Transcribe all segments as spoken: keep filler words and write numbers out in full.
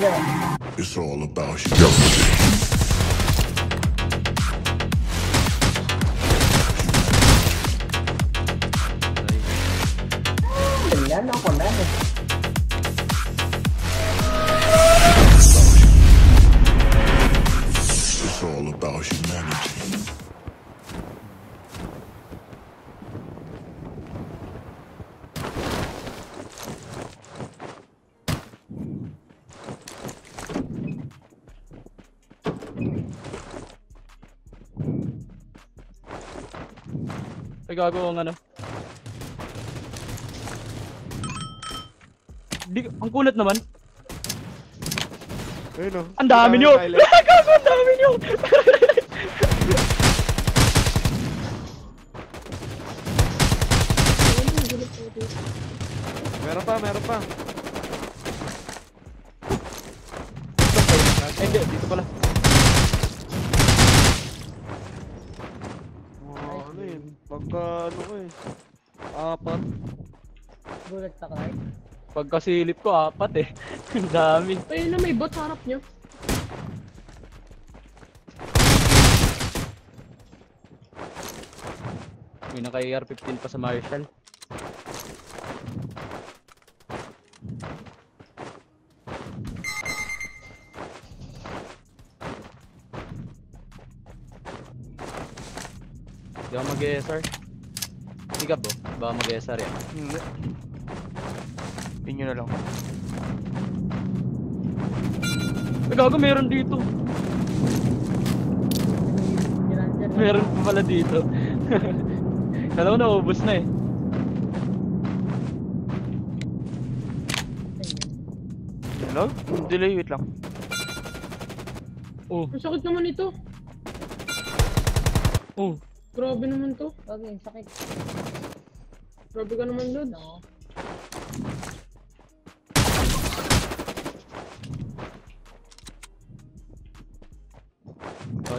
them. It's all about you. Mình đã nó còn đá được. It's all about humanity. Gago ng ano. Di, ang kulit naman. Ayun oh. Ang dami niyo. Gago, ang dami niyo. Meron pa, meron pa. Eh, dito pala. Pagkano ko eh. Apat. Bulat na kayo. Pagkasilip ko apat eh. Ang dami. Ayun na may bot harap nyo. May naka-A R fifteen pa sa Marshall. Di ako mag-E S R. Pick up, oh. Baka mag-E S R yan. Hindi. Pin nyo na lang. Ay, gago, meron dito. Meron pa pala dito. Kala ko naubos na eh. Hello? Delay, wait lang. Oh. Ang sakit naman ito. Oh. Grabe naman to. Okay, sakit. Grabe ka naman, Lod. No. Oh,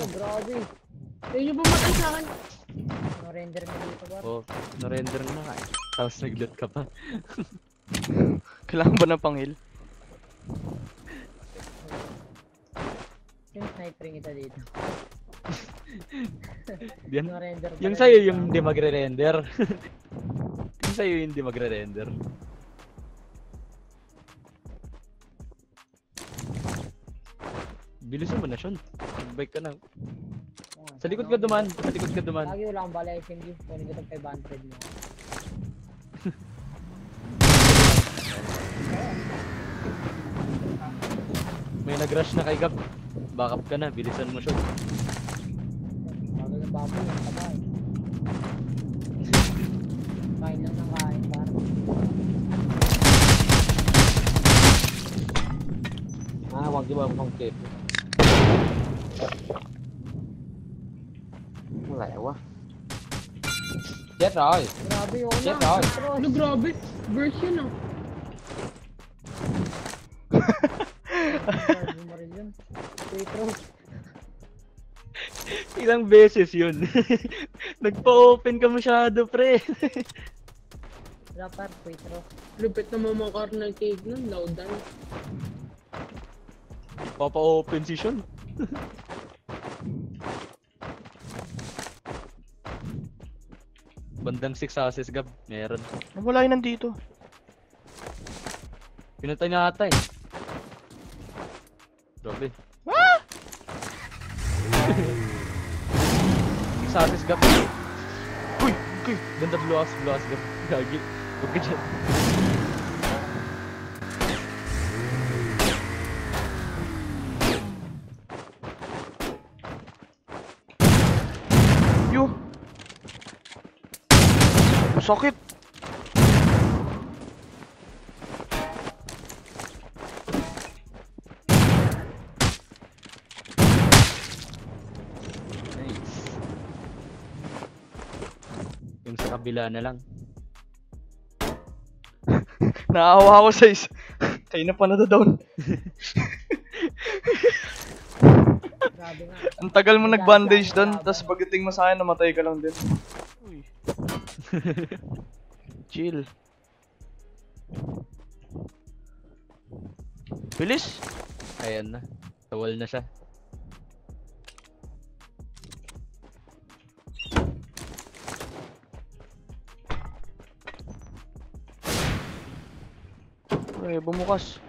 Oh, grabe. Ayun yung bumatay sa akin. No-render na dito ba? Oo, no-render na nga eh. Tapos nag-loot ka pa. Kailangan ba ng pang-heal? Yung snipering ito dito. Yan, no yung sa'yo yung hindi magre-render. Yung sa'yo yung hindi magre-render. Bilisan mo na, Sean. Bike ka na. Oh, sa likod ka duman. Sa likod ka duman. Lagi wala akong bala S M G. Pwede ko itong five hundred mo. May nag-rush na kay Gab. Backup ka na, bilisan mo siya. Bagal na baboy, ang kabay. Kain lang ng kain, parang. Ah, wag di ba akong tip. Wala yawa. Chết rồi. Grabe yun. Chết rồi. Ano grabe? Version ah. Ilang beses yun. Nagpa-open ka masyado, pre. Rapar, Petro. Lupit na mamakar ng cave nun, laudan. Papa-open si Sean. Bandang six houses, Gab. Meron. Wala yun nandito. Pinatay na ata eh. Grabe. Ah! Six houses, Gab. Uy! Uy! Ganda blue house, blue house, Gab. Gagi. Huwag ka dyan. sakit. Nice. Yung sa kabila na lang. Naawa ako sa isa. Kayo na pa natadown. Ang tagal mo nag-bandage doon, tapos pagdating mo sa akin, namatay ka lang din. Uy. Chill. Bilis! Ayan na. Tawal na siya. Ay, bumukas.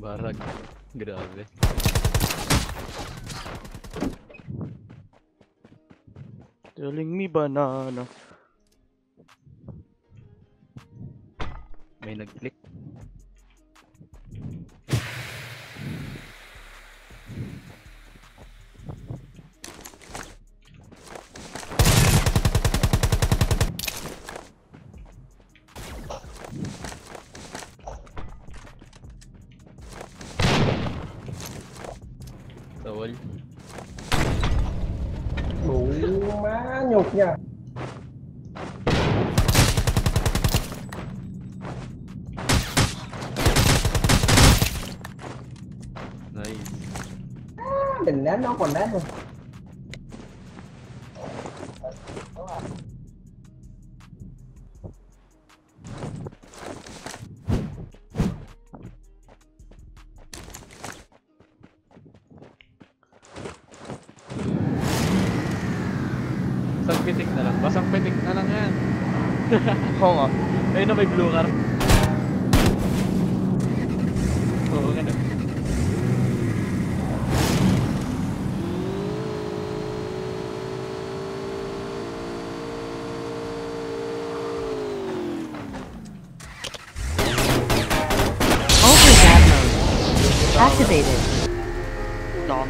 Barag, grabe. Telling me banana. May nag-click. Tawal. Lumanyok niya. Đừng đánh nó còn đánh luôn. Basang pitik na lang, basang pitik na lang yan. Oo nga, ayun na may blue car. Oo nga na. Activated. Dom.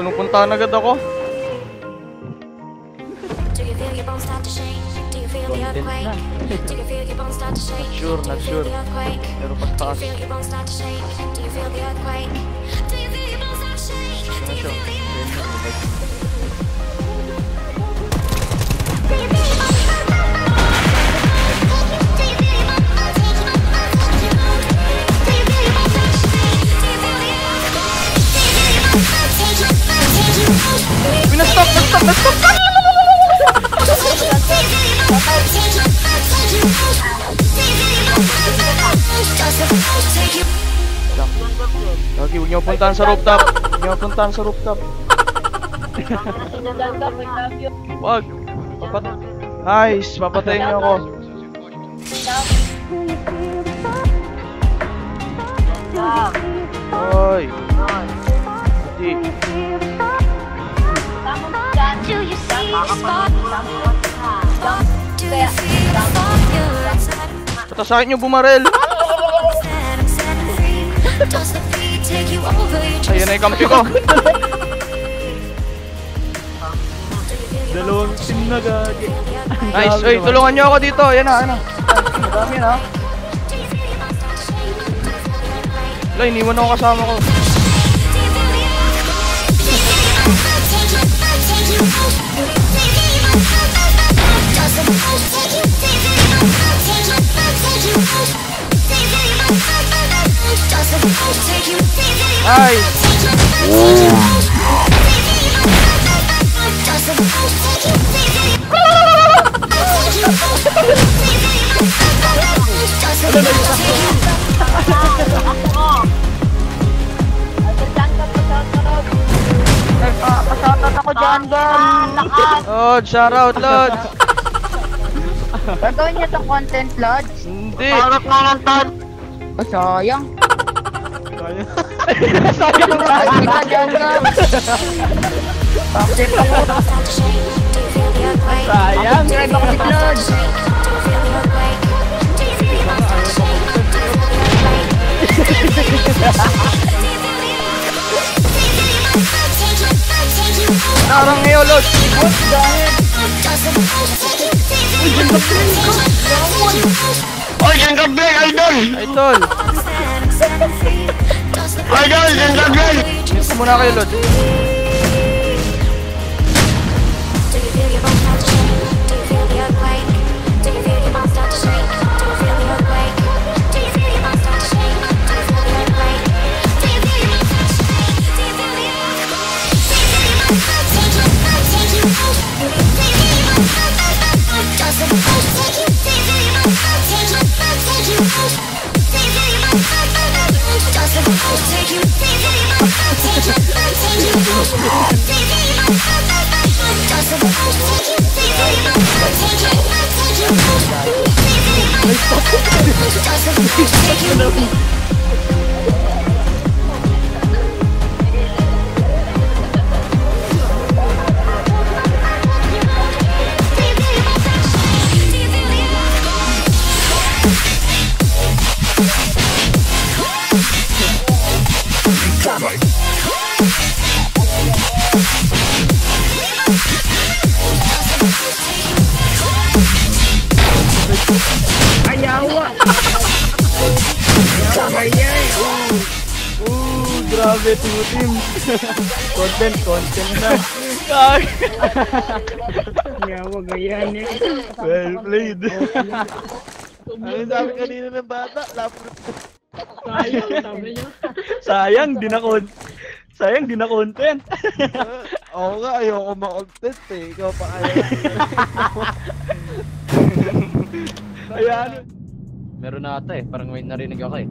Pinupunta na agad ako. Do you feel your bones start to shake? Do you feel the earthquake? Do you feel your bones start to shake? Sure, not sure. Pero pagtaas. Do you feel your bones start to shake? Do you feel the earthquake? Do you feel your bones start to shake? Do you feel the earthquake? Stop, stop, stop, stop, stop. Lagi, huwag niyo puntahan sa rooftop. Huwag niyo puntahan sa rooftop. Wag. Nice, papatayin niyo ako. Oy. Hindi. Do you see the spot? Do you see the spot? Patasakin nyo bumarel! Ayan na yung kampi ko! Dalawang team na gagi! Nice! Uy! Tulungan nyo ako dito! Ayan na! Ayan na! Madami na! Wala! Iniwan ako kasama ko! Ay! Pasoutout ako dyan, Lord! Lord, shoutout, Lord! Gagawin niya itong content, Lord? Hindi! Pasoutout na lang, Lord! Sayang! Sayang! Sayang banget. Sayang. Sayang orang neolog. Oh, yang Gabyel, idol. Idol. Idol, yang Gabyel. Dito muna kayo, Lord. Grabe, two team. Content, content na. Ngawa, gayaan eh. Well played. Ano sabi kanina ng bata? Sayang, sabi niya. Sayang, di na content. Sayang, di na content. Oo nga, ayoko ma-content eh. Ikaw pa ayaw. Ayan. Meron na ata eh, parang may narinig ako eh.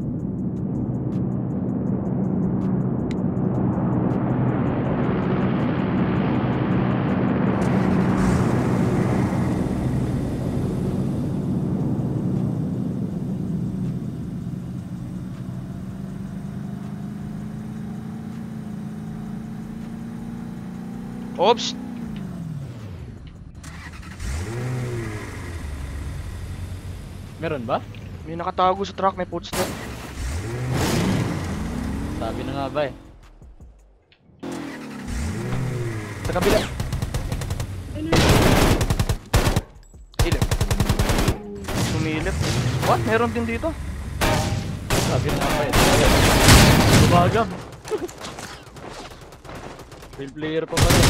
Oops. Meron ba? May nakatago sa truck, may footstep. Sabi na nga ba eh. Sa kabila. Hilip. Sumilip. What? Meron din dito? Sabi na nga ba eh. Bumagam. Real player pa ba rin?